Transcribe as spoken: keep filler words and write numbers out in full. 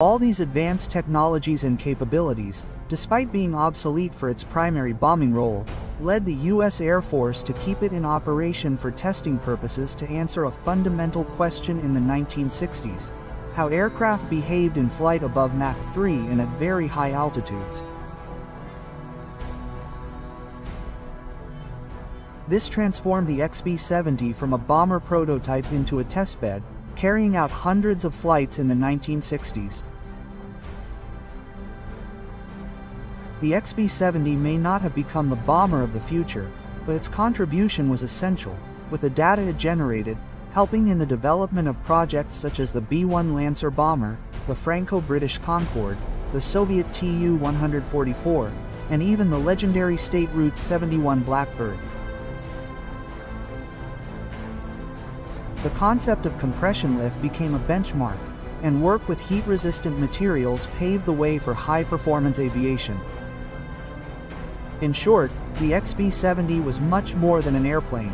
All these advanced technologies and capabilities, despite being obsolete for its primary bombing role, led the U S Air Force to keep it in operation for testing purposes to answer a fundamental question in the nineteen sixties: how aircraft behaved in flight above Mach three and at very high altitudes. This transformed the X B seventy from a bomber prototype into a testbed, carrying out hundreds of flights in the nineteen sixties. The X B seventy may not have become the bomber of the future, but its contribution was essential, with the data it generated helping in the development of projects such as the B one Lancer bomber, the Franco-British Concorde, the Soviet T U one forty-four, and even the legendary state Route seventy-one Blackbird. The concept of compression lift became a benchmark, and work with heat-resistant materials paved the way for high-performance aviation. In short, the X B seventy was much more than an airplane.